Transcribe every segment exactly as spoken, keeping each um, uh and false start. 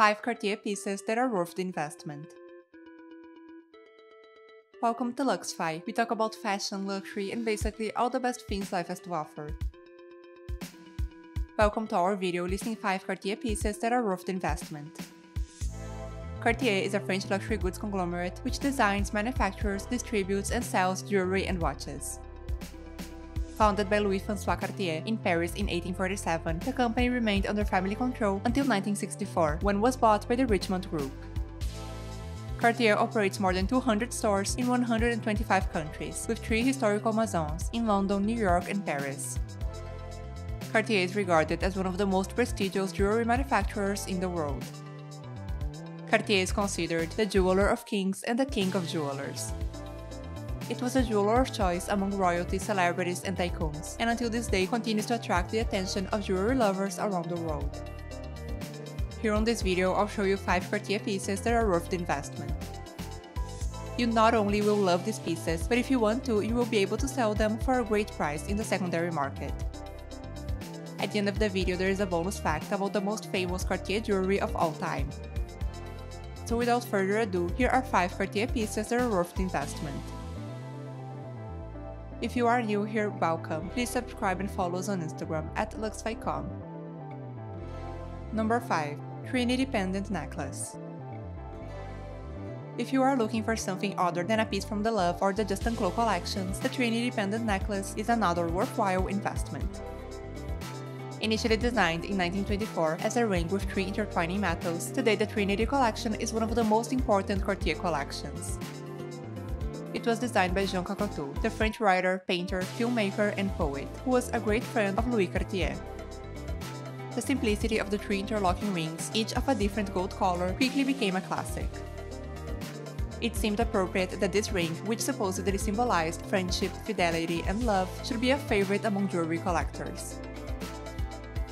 five Cartier pieces that are worth the investment. Welcome to Luxfy, we talk about fashion, luxury and basically all the best things life has to offer. Welcome to our video listing five Cartier pieces that are worth the investment. Cartier is a French luxury goods conglomerate which designs, manufactures, distributes and sells jewelry and watches. Founded by Louis-François Cartier in Paris in eighteen forty-seven, the company remained under family control until nineteen sixty-four, when it was bought by the Richemont Group. Cartier operates more than two hundred stores in one hundred twenty-five countries, with three historical maisons in London, New York and Paris. Cartier is regarded as one of the most prestigious jewelry manufacturers in the world. Cartier is considered the jeweler of kings and the king of jewelers. It was a jeweler of choice among royalty, celebrities and tycoons, and until this day continues to attract the attention of jewelry lovers around the world. Here on this video I'll show you five Cartier pieces that are worth the investment. You not only will love these pieces, but if you want to, you will be able to sell them for a great price in the secondary market. At the end of the video there is a bonus fact about the most famous Cartier jewelry of all time. So without further ado, here are five Cartier pieces that are worth the investment. If you are new here, welcome. Please subscribe and follow us on Instagram at luxfy dot com. Number five. Trinity Pendant Necklace. If you are looking for something other than a piece from the Love or the Juste un Clou collections, the Trinity Pendant Necklace is another worthwhile investment. Initially designed in nineteen twenty-four as a ring with three intertwining metals, today the Trinity collection is one of the most important Cartier collections. It was designed by Jean Cocteau, the French writer, painter, filmmaker and poet, who was a great friend of Louis Cartier. The simplicity of the three interlocking rings, each of a different gold color, quickly became a classic. It seemed appropriate that this ring, which supposedly symbolized friendship, fidelity and love, should be a favorite among jewelry collectors.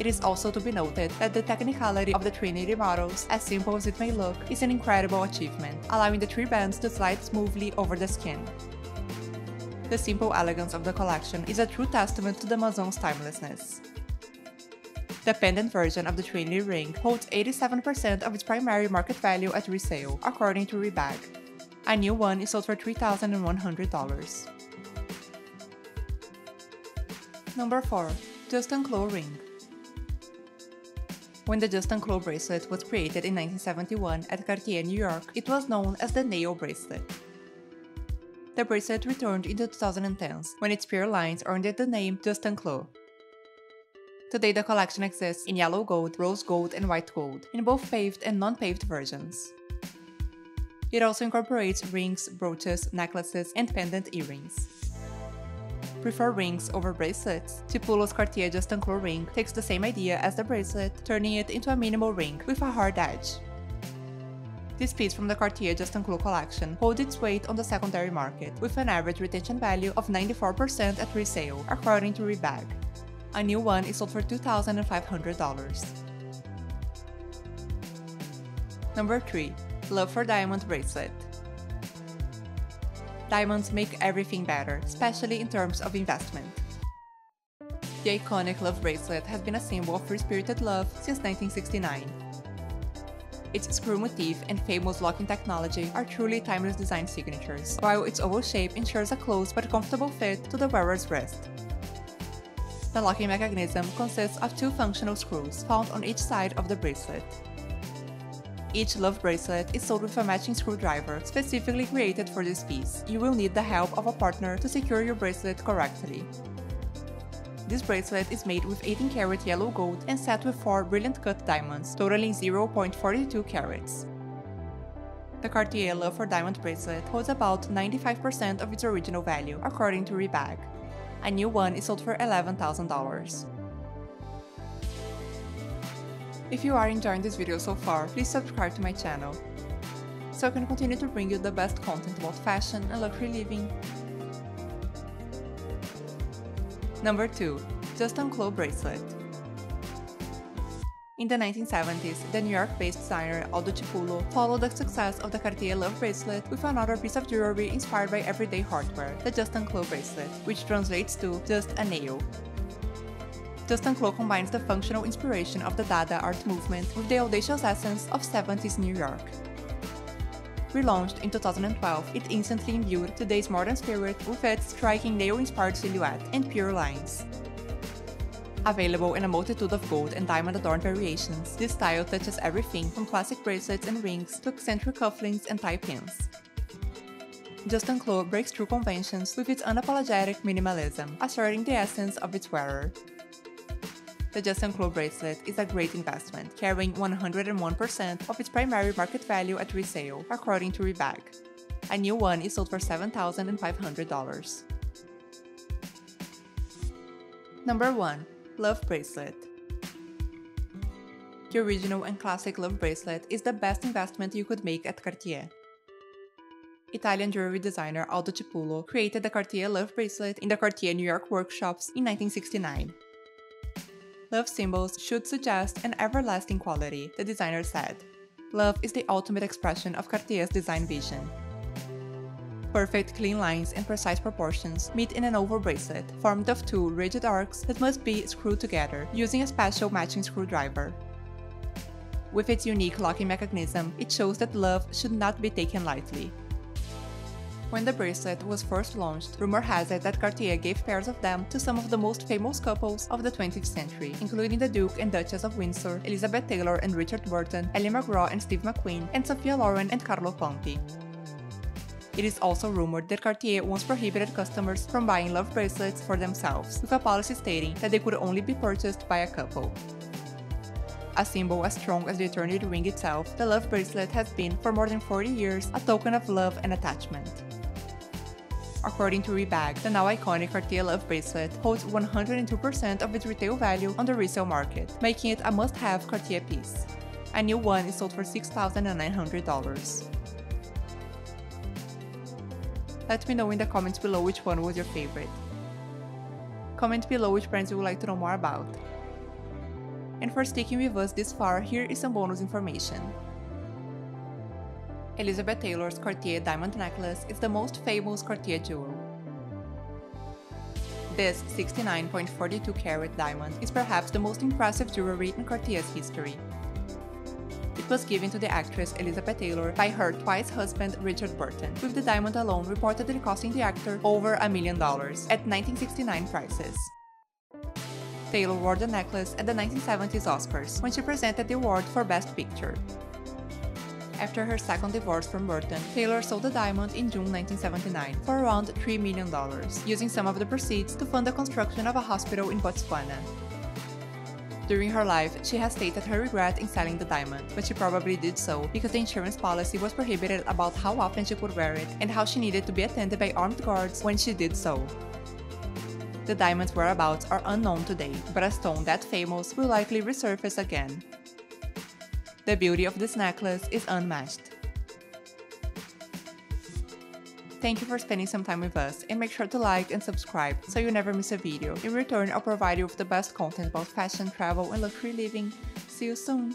It is also to be noted that the technicality of the Trinity models, as simple as it may look, is an incredible achievement, allowing the three bands to slide smoothly over the skin. The simple elegance of the collection is a true testament to the maison's timelessness. The pendant version of the Trinity ring holds eighty-seven percent of its primary market value at resale, according to Rebag. A new one is sold for three thousand one hundred dollars. Number four. Juste un Clou Ring. When the Juste un Clou bracelet was created in nineteen seventy-one at Cartier, New York, it was known as the nail bracelet. The bracelet returned in the two thousand tens, when its pure lines earned it the name Juste un Clou. Today the collection exists in yellow gold, rose gold and white gold, in both paved and non-paved versions. It also incorporates rings, brooches, necklaces and pendant earrings. Prefer rings over bracelets? Cipullo's Cartier Juste un Clou ring takes the same idea as the bracelet, turning it into a minimal ring with a hard edge. This piece from the Cartier Juste un Clou collection holds its weight on the secondary market, with an average retention value of ninety-four percent at resale, according to Rebag. A new one is sold for two thousand five hundred dollars. Number three. Love for Diamond Bracelet. Diamonds make everything better, especially in terms of investment. The iconic Love Bracelet has been a symbol of free-spirited love since nineteen sixty-nine. Its screw motif and famous locking technology are truly timeless design signatures, while its oval shape ensures a close but comfortable fit to the wearer's wrist. The locking mechanism consists of two functional screws found on each side of the bracelet. Each Love bracelet is sold with a matching screwdriver specifically created for this piece. You will need the help of a partner to secure your bracelet correctly. This bracelet is made with eighteen karat yellow gold and set with four brilliant cut diamonds, totaling zero point four two carats. The Cartier Love for Diamond bracelet holds about ninety-five percent of its original value, according to Rebag. A new one is sold for eleven thousand dollars. If you are enjoying this video so far, please subscribe to my channel, so I can continue to bring you the best content about fashion and luxury living. Number two. Juste un Clou Bracelet. In the nineteen seventies, the New York-based designer Aldo Cipullo followed the success of the Cartier Love Bracelet with another piece of jewelry inspired by everyday hardware, the Juste un Clou Bracelet, which translates to Just a Nail. Juste un Clou combines the functional inspiration of the Dada art movement with the audacious essence of seventies New York. Relaunched in two thousand twelve, it instantly imbued today's modern spirit with its striking nail-inspired silhouette and pure lines. Available in a multitude of gold and diamond-adorned variations, this style touches everything from classic bracelets and rings to eccentric cufflinks and tie pins. Juste un Clou breaks through conventions with its unapologetic minimalism, asserting the essence of its wearer. The Juste un Clou bracelet is a great investment, carrying one hundred one percent of its primary market value at resale, according to Rebag. A new one is sold for seven thousand five hundred dollars. Number one. Love Bracelet. The original and classic Love Bracelet is the best investment you could make at Cartier. Italian jewelry designer Aldo Cipullo created the Cartier Love Bracelet in the Cartier New York workshops in nineteen sixty-nine. Love symbols should suggest an everlasting quality, the designer said. Love is the ultimate expression of Cartier's design vision. Perfect clean lines and precise proportions meet in an oval bracelet, formed of two rigid arcs that must be screwed together using a special matching screwdriver. With its unique locking mechanism, it shows that love should not be taken lightly. When the bracelet was first launched, rumor has it that Cartier gave pairs of them to some of the most famous couples of the twentieth century, including the Duke and Duchess of Windsor, Elizabeth Taylor and Richard Burton, Ali MacGraw and Steve McQueen, and Sophia Loren and Carlo Ponti. It is also rumored that Cartier once prohibited customers from buying love bracelets for themselves, with a policy stating that they could only be purchased by a couple. A symbol as strong as the Eternity Ring itself, the love bracelet has been, for more than forty years, a token of love and attachment. According to Rebag, the now iconic Cartier Love Bracelet holds one hundred two percent of its retail value on the resale market, making it a must-have Cartier piece. A new one is sold for six thousand nine hundred dollars. Let me know in the comments below which one was your favorite. Comment below which brands you would like to know more about. And for sticking with us this far, here is some bonus information. Elizabeth Taylor's Cartier Diamond Necklace is the most famous Cartier jewel. This sixty-nine point four two carat diamond is perhaps the most impressive jewelry in Cartier's history. It was given to the actress Elizabeth Taylor by her twice-husband Richard Burton, with the diamond alone reportedly costing the actor over a million dollars at nineteen sixty-nine prices. Taylor wore the necklace at the nineteen seventies Oscars, when she presented the award for Best Picture. After her second divorce from Burton, Taylor sold the diamond in June nineteen seventy-nine for around three million dollars, using some of the proceeds to fund the construction of a hospital in Botswana. During her life, she has stated her regret in selling the diamond, but she probably did so because the insurance policy was prohibited about how often she could wear it and how she needed to be attended by armed guards when she did so. The diamond's whereabouts are unknown today, but a stone that famous will likely resurface again. The beauty of this necklace is unmatched. Thank you for spending some time with us, and make sure to like and subscribe so you never miss a video. In return, I'll provide you with the best content about fashion, travel, and luxury living. See you soon!